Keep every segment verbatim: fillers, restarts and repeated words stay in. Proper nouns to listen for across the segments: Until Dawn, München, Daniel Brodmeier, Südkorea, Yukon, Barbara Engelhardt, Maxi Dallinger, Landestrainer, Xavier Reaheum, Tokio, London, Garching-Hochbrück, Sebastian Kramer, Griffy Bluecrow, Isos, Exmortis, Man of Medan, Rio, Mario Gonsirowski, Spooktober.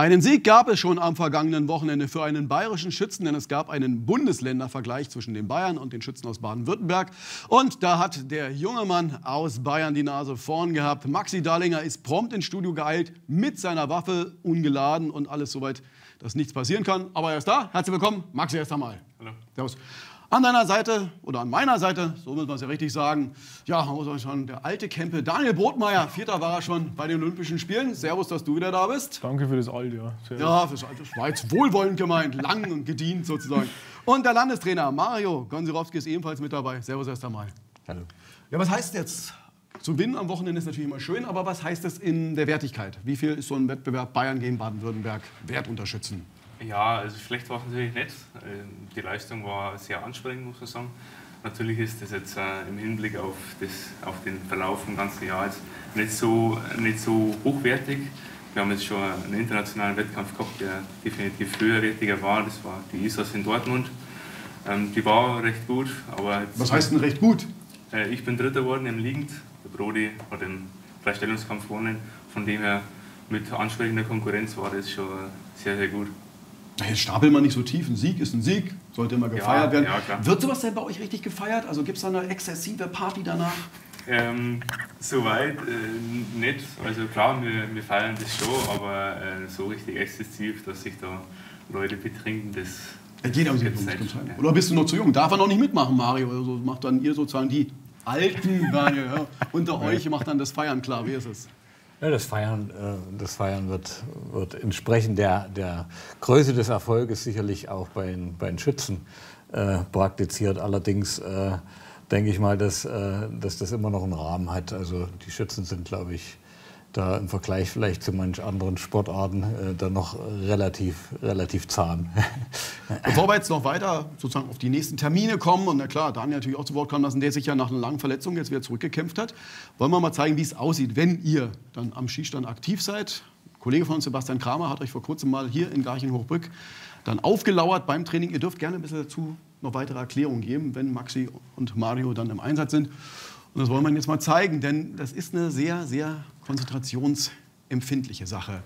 Einen Sieg gab es schon am vergangenen Wochenende für einen bayerischen Schützen, denn es gab einen Bundesländervergleich zwischen den Bayern und den Schützen aus Baden-Württemberg. Und da hat der junge Mann aus Bayern die Nase vorn gehabt. Maxi Dallinger ist prompt ins Studio geeilt mit seiner Waffe, ungeladen und alles soweit, dass nichts passieren kann. Aber er ist da. Herzlich willkommen, Maxi, erst einmal. Hallo. Servus. An deiner Seite, oder an meiner Seite, so muss man es ja richtig sagen, ja, man muss auch schon, der alte Kämpe, Daniel Brodmeier, Vierter war er schon bei den Olympischen Spielen. Servus, dass du wieder da bist. Danke für das Alte, ja. Servus. Ja, für das Alte, war jetzt wohlwollend gemeint, lang und gedient sozusagen. Und der Landestrainer Mario Gonsirowski ist ebenfalls mit dabei. Servus erst einmal. Hallo. Ja, was heißt jetzt? Zu gewinnen am Wochenende ist natürlich immer schön, aber was heißt das in der Wertigkeit? Wie viel ist so ein Wettbewerb Bayern gegen Baden-Württemberg wert unter Schützen? Ja, also schlecht war es natürlich nicht. Die Leistung war sehr anstrengend, muss man sagen. Natürlich ist das jetzt äh, im Hinblick auf, das, auf den Verlauf im ganzen Jahr jetzt nicht so, nicht so hochwertig. Wir haben jetzt schon einen internationalen Wettkampf gehabt, der definitiv höherwertiger war. Das war die Isos in Dortmund. Ähm, die war recht gut, aber... Was heißt denn recht gut? Äh, ich bin Dritter geworden im Liegend. Der Brody hat den Freistellungskampf gewonnen. Von dem her, mit ansprechender Konkurrenz war das schon sehr, sehr gut. Jetzt stapelt man nicht so tief. Ein Sieg ist ein Sieg, sollte immer gefeiert ja, werden. Ja, wird sowas denn bei euch richtig gefeiert? Also gibt es da eine exzessive Party danach? Ähm, Soweit äh, nicht. Also klar, wir, wir feiern das schon, aber äh, so richtig exzessiv, dass sich da Leute betrinken, das... Ja, jeder muss jetzt nicht. Oder bist du noch zu jung? Darf er noch nicht mitmachen, Mario? Also macht dann ihr sozusagen die Alten, Mario, ja, unter euch macht dann das Feiern klar. Wie ist es? Ja, das Feiern, das Feiern wird, wird entsprechend der, der Größe des Erfolges sicherlich auch bei den, bei den Schützen äh, praktiziert. Allerdings äh, denke ich mal, dass, äh, dass das immer noch einen Rahmen hat. Also die Schützen sind, glaube ich, da im Vergleich vielleicht zu manch anderen Sportarten äh, dann noch relativ, relativ zahm. Bevor wir jetzt noch weiter sozusagen auf die nächsten Termine kommen und na klar, Daniel natürlich auch zu Wort kommen lassen, der sich ja nach einer langen Verletzung jetzt wieder zurückgekämpft hat, wollen wir mal zeigen, wie es aussieht, wenn ihr dann am Schießstand aktiv seid. Ein Kollege von uns, Sebastian Kramer, hat euch vor kurzem mal hier in Garching-Hochbrück dann aufgelauert beim Training. Ihr dürft gerne ein bisschen dazu noch weitere Erklärungen geben, wenn Maxi und Mario dann im Einsatz sind. Und das wollen wir Ihnen jetzt mal zeigen, denn das ist eine sehr, sehr konzentrationsempfindliche Sache.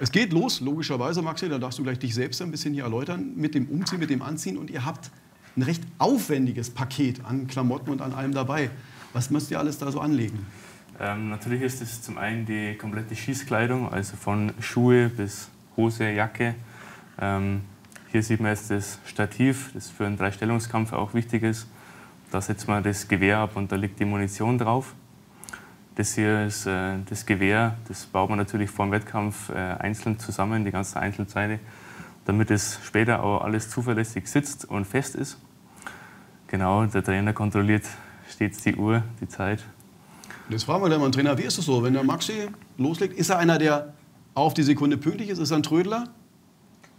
Es geht los, logischerweise, Maxi, da darfst du gleich dich selbst ein bisschen hier erläutern, mit dem Umziehen, mit dem Anziehen. Und ihr habt ein recht aufwendiges Paket an Klamotten und an allem dabei. Was müsst ihr alles da so anlegen? Ähm, natürlich ist es zum einen die komplette Schießkleidung, also von Schuhe bis Hose, Jacke. Ähm, hier sieht man jetzt das Stativ, das für einen Dreistellungskampf auch wichtig ist. Da setzt man das Gewehr ab und da liegt die Munition drauf. Das hier ist äh, das Gewehr, das baut man natürlich vor dem Wettkampf äh, einzeln zusammen, die ganzen Einzelteile, damit es später auch alles zuverlässig sitzt und fest ist. Genau, der Trainer kontrolliert stets die Uhr, die Zeit. Das fragen wir dann mal, Trainer, wie ist es so, wenn der Maxi loslegt? Ist er einer, der auf die Sekunde pünktlich ist? Ist er ein Trödler?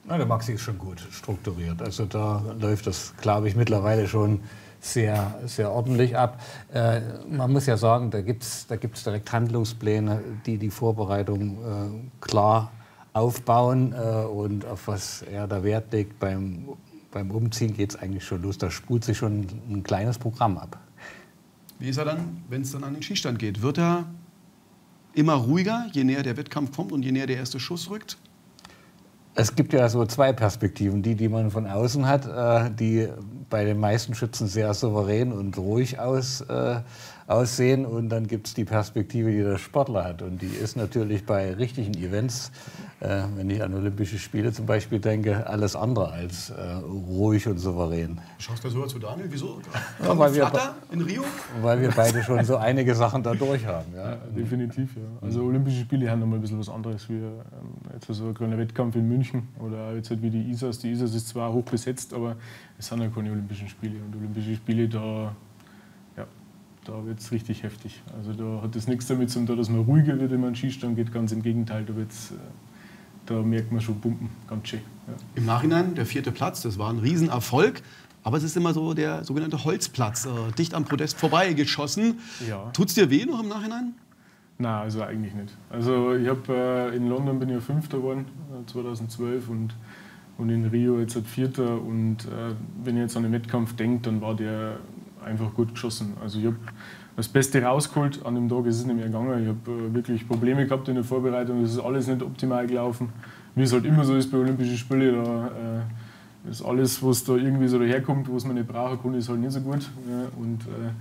Na, der Maxi ist schon gut strukturiert. Also da läuft das, glaube ich, mittlerweile schon sehr, sehr ordentlich ab. Äh, man muss ja sagen, da gibt es da gibt's direkt Handlungspläne, die die Vorbereitung äh, klar aufbauen äh, und auf was er da Wert legt. Beim, beim Umziehen geht es eigentlich schon los, da spult sich schon ein kleines Programm ab. Wie ist er dann, wenn es dann an den Schießstand geht? Wird er immer ruhiger, je näher der Wettkampf kommt und je näher der erste Schuss rückt? Es gibt ja so zwei Perspektiven, die, die man von außen hat, äh, die bei den meisten Schützen sehr souverän und ruhig aus, äh, aussehen. Und dann gibt es die Perspektive, die der Sportler hat. Und die ist natürlich bei richtigen Events, äh, wenn ich an Olympische Spiele zum Beispiel denke, alles andere als äh, ruhig und souverän. Schaust du sogar zu Daniel? Wieso? Ja, weil wir, in Rio? Weil wir beide schon so einige Sachen da durch haben. Ja? Ja, definitiv, ja. Also Olympische Spiele haben nochmal ein bisschen was anderes wie ähm, etwa so ein kleiner Wettkampf in München. Oder jetzt halt wie die Isos. Die Isos ist zwar hoch besetzt, aber es sind ja keine Olympischen Spiele. Und Olympische Spiele, da, ja, da wird es richtig heftig. Also da hat das nichts damit zu tun, dass man ruhiger wird, wenn man an den Schießstand geht. Ganz im Gegenteil, da, wird's, da merkt man schon Pumpen. Ganz schön. Ja. Im Nachhinein der vierte Platz, das war ein Riesenerfolg. Aber es ist immer so der sogenannte Holzplatz, äh, dicht am Podest vorbeigeschossen. Ja. Tut es dir weh noch im Nachhinein? Nein, also eigentlich nicht. Also ich hab, äh, in London bin ich ja Fünfter geworden, äh, zweitausendzwölf, und, und in Rio jetzt halt Vierter. Und äh, wenn ich jetzt an den Wettkampf denke, dann war der einfach gut geschossen. Also ich habe das Beste rausgeholt, an dem Tag ist es nicht mehr gegangen. Ich habe äh, wirklich Probleme gehabt in der Vorbereitung, es ist alles nicht optimal gelaufen. wie es halt immer so ist bei Olympischen Spielen, da äh, ist alles, was da irgendwie so daherkommt, was man nicht brauchen kann, ist halt nicht so gut. Ja, und äh,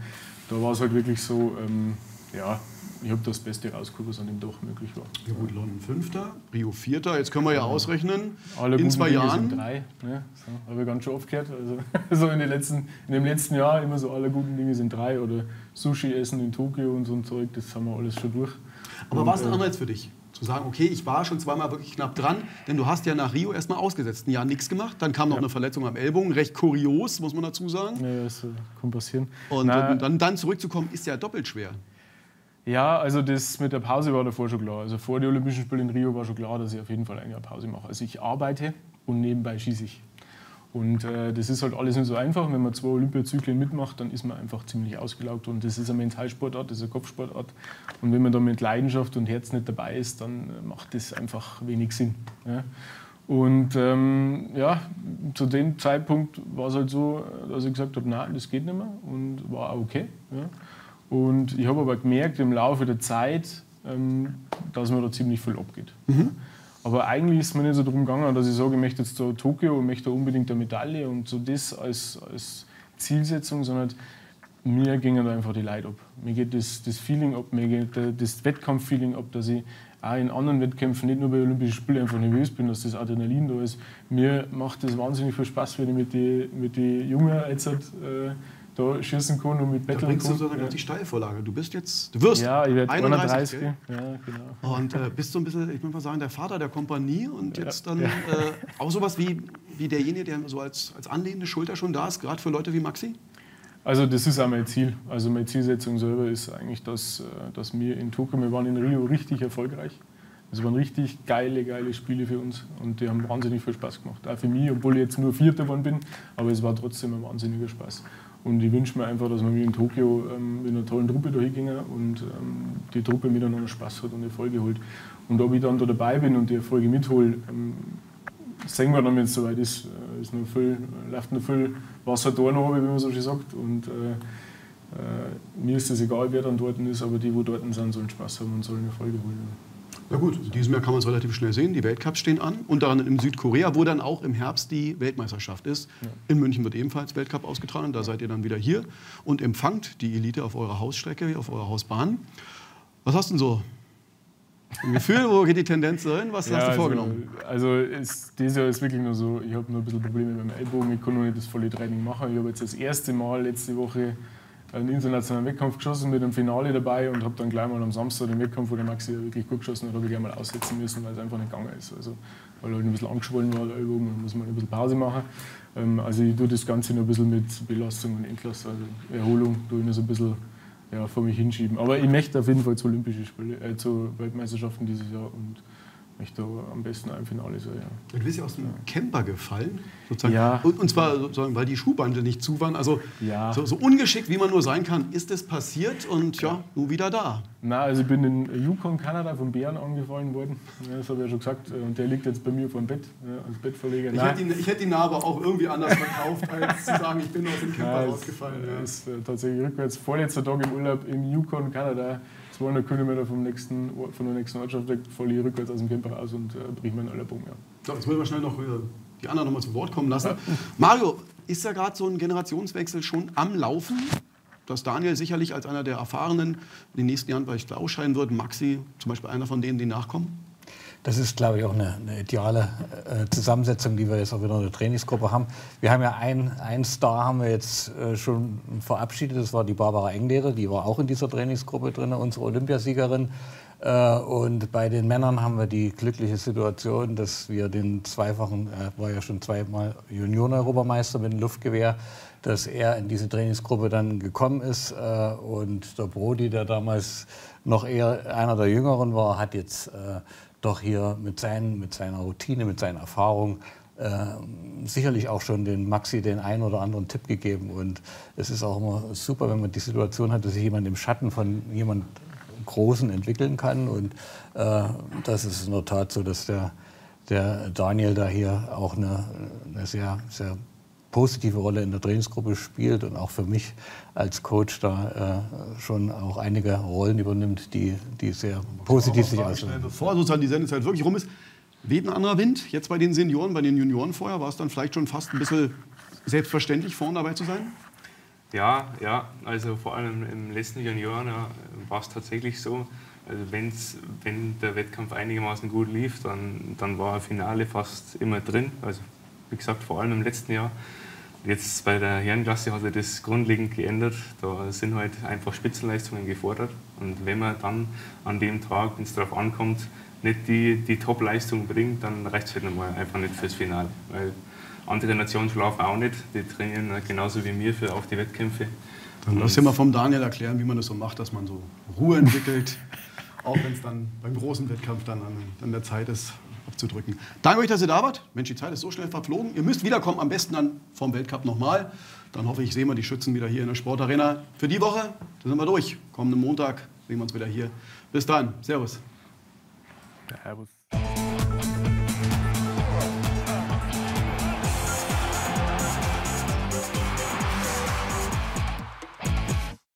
da war es halt wirklich so, ähm, ja, ich habe das Beste rausgeguckt, was an dem Tag möglich war. Ja gut, London Fünfter, Rio Vierter, jetzt können wir ja ausrechnen, alle in zwei Dinge Jahren. Sind drei, ne? So, habe ich ganz schön oft gehört. Also, so in, den letzten, in dem letzten Jahr immer so, alle guten Dinge sind drei oder Sushi essen in Tokio und so ein Zeug, das haben wir alles schon durch. Aber und, war es ein Anreiz für dich? Zu sagen, okay, ich war schon zweimal wirklich knapp dran, denn du hast ja nach Rio erstmal ausgesetzt, ein Jahr nichts gemacht, dann kam noch ja. eine Verletzung am Ellbogen, recht kurios, muss man dazu sagen. Ja, das kann passieren. Und Na, dann, dann zurückzukommen, ist ja doppelt schwer. Ja, also das mit der Pause war davor schon klar. Also vor den Olympischen Spielen in Rio war schon klar, dass ich auf jeden Fall ein Jahr Pause mache. Also ich arbeite und nebenbei schieße ich. Und äh, das ist halt alles nicht so einfach. Wenn man zwei Olympiazyklen mitmacht, dann ist man einfach ziemlich ausgelaugt. Und das ist eine Mentalsportart, das ist eine Kopfsportart. Und wenn man da mit Leidenschaft und Herz nicht dabei ist, dann macht das einfach wenig Sinn. Ja. Und ähm, ja, zu dem Zeitpunkt war es halt so, dass ich gesagt habe, nein, das geht nicht mehr. Und war auch okay. Ja. Und ich habe aber gemerkt im Laufe der Zeit, ähm, dass mir da ziemlich viel abgeht. Mhm. Aber eigentlich ist mir nicht so darum gegangen, dass ich sage, ich möchte jetzt zu Tokio und möchte unbedingt eine Medaille und so das als, als Zielsetzung, sondern mir gingen da einfach die Leute ab. Mir geht das, das Feeling ab, mir geht das Wettkampf-Feeling ab, dass ich auch in anderen Wettkämpfen, nicht nur bei Olympischen Spielen, einfach nervös bin, dass das Adrenalin da ist. Mir macht das wahnsinnig viel Spaß, wenn ich mit den mit die Jungen jetzt äh, da schießen kann und mit Battle Da bringst du so eine ja. die Steilvorlage. Du bist jetzt, du wirst ja, ich werde einunddreißig. Ja, genau. Und äh, bist so ein bisschen, ich muss mal sagen, der Vater der Kompanie und ja. jetzt dann ja. äh, auch sowas wie, wie derjenige, der so als, als anlehnende Schulter schon da ist, gerade für Leute wie Maxi? Also das ist auch mein Ziel. Also meine Zielsetzung selber ist eigentlich, dass, dass wir in Tokio, wir waren in Rio richtig erfolgreich. Es waren richtig geile, geile Spiele für uns und die haben wahnsinnig viel Spaß gemacht. Auch für mich, obwohl ich jetzt nur Vierter geworden bin, aber es war trotzdem ein wahnsinniger Spaß. Und ich wünsche mir einfach, dass wir in Tokio ähm, mit einer tollen Truppe da hingehen und ähm, die Truppe miteinander Spaß hat und Erfolge holt. Und ob ich dann da dabei bin und die Erfolge mithole, ähm, sehen wir dann, wenn es soweit ist. Äh, ist noch viel, läuft noch viel Wasser da noch, wie man so schön sagt. Und äh, äh, mir ist es egal, wer dann dort ist, aber die, die dort sind, sollen Spaß haben und sollen Erfolge holen. Na gut, in diesem Jahr kann man es relativ schnell sehen, die Weltcups stehen an, unter anderem in Südkorea, wo dann auch im Herbst die Weltmeisterschaft ist. Ja. In München wird ebenfalls Weltcup ausgetragen, da seid ihr dann wieder hier und empfangt die Elite auf eurer Hausstrecke, auf eurer Hausbahn. Was hast du denn so? Ein Gefühl, wo geht die Tendenz hin? Was ja, hast du vorgenommen? Also, also ist, dieses Jahr ist wirklich nur so, ich habe nur ein bisschen Probleme mit meinem Ellbogen, ich kann noch nicht das volle Training machen. Ich habe jetzt das erste Mal letzte Woche einen internationalen Wettkampf geschossen mit dem Finale dabei und habe dann gleich mal am Samstag den Wettkampf, wo der Maxi wirklich gut geschossen hat, habe ich gleich mal aussetzen müssen, weil es einfach nicht gegangen ist. Also, weil halt ein bisschen angeschwollen war, der Übung, da muss man ein bisschen Pause machen. Ähm, also ich tue das Ganze noch ein bisschen mit Belastung und Entlastung, also Erholung, tue ich noch so ein bisschen ja, vor mich hinschieben. Aber ich möchte auf jeden Fall zu Olympischen Spielen, äh, zu Weltmeisterschaften dieses Jahr und möchte am besten ein Finale sein. Ja. Du bist ja aus dem ja. Camper gefallen, sozusagen. Ja. Und, und zwar, sozusagen, weil die Schuhbande nicht zu waren. Also ja. so, so ungeschickt, wie man nur sein kann, ist es passiert und ja, ja nur wieder da. Na, also ich bin in Yukon, Kanada, von Bären angefallen worden. Ja, das habe ich ja schon gesagt. Und der liegt jetzt bei mir vor dem Bett, ja, als Bettverleger. Ich hätte, ihn, ich hätte ihn aber auch irgendwie anders verkauft, als zu sagen, ich bin aus dem Camper ja, rausgefallen. Das ja. ist äh, tatsächlich rückwärts. Vorletzter Tag im Urlaub in Yukon, Kanada. zweihundert Kilometer vom nächsten, von der nächsten Ortschaft weg, voll hier rückwärts aus dem Camper raus und äh, bricht meinen Ellenbogen. Ja. So, jetzt müssen wir schnell noch äh, die anderen noch mal zu Wort kommen lassen. Ja. Mario, ist ja gerade so ein Generationswechsel schon am Laufen, dass Daniel sicherlich als einer der Erfahrenen in den nächsten Jahren bei euch ausscheiden wird, Maxi zum Beispiel einer von denen, die nachkommen? Das ist, glaube ich, auch eine, eine ideale äh, Zusammensetzung, die wir jetzt auch wieder in der Trainingsgruppe haben. Wir haben ja einen, einen Star haben wir jetzt äh, schon verabschiedet, das war die Barbara Engelhardt, die war auch in dieser Trainingsgruppe drin, unsere Olympiasiegerin. Äh, und bei den Männern haben wir die glückliche Situation, dass wir den zweifachen, er äh, war ja schon zweimal Junioren-Europameister mit dem Luftgewehr, dass er in diese Trainingsgruppe dann gekommen ist äh, und der Brody, der damals noch eher einer der Jüngeren war, hat jetzt äh, doch hier mit, seinen, mit seiner Routine, mit seinen Erfahrungen äh, sicherlich auch schon den Maxi den einen oder anderen Tipp gegeben. Und es ist auch immer super, wenn man die Situation hat, dass sich jemand im Schatten von jemand Großen entwickeln kann. Und äh, das ist in der Tat so, dass der, der Daniel da hier auch eine, eine sehr, sehr positive Rolle in der Trainingsgruppe spielt und auch für mich als Coach da äh, schon auch einige Rollen übernimmt, die, die sehr positiv sich auswirken. Bevor sozusagen die Sendezeit wirklich rum ist, Weht ein anderer Wind? Jetzt bei den Senioren, bei den Junioren vorher, war es dann vielleicht schon fast ein bisschen selbstverständlich, vorne dabei zu sein? Ja, ja, also vor allem im letzten Junioren ja, war es tatsächlich so. Also wenn's, wenn der Wettkampf einigermaßen gut lief, dann, dann war Finale fast immer drin. Also wie gesagt, vor allem im letzten Jahr. Jetzt bei der Herrenklasse hat sich das grundlegend geändert. Da sind halt einfach Spitzenleistungen gefordert. Und wenn man dann an dem Tag, wenn es darauf ankommt, nicht die, die Top-Leistung bringt, dann reicht es halt nochmal einfach nicht fürs Finale. Weil andere Nationen schlafen auch nicht. Die trainieren genauso wie mir für auf die Wettkämpfe. Dann lass dir mal vom Daniel erklären, wie man das so macht, dass man so Ruhe entwickelt, auch wenn es dann beim großen Wettkampf dann an, an der Zeit ist, abzudrücken. Danke euch, dass ihr da wart. Mensch, die Zeit ist so schnell verflogen. Ihr müsst wiederkommen, am besten dann vom Weltcup nochmal. Dann hoffe ich, sehen wir die Schützen wieder hier in der Sportarena. Für die Woche, da sind wir durch. Kommenden Montag sehen wir uns wieder hier. Bis dann. Servus. Servus.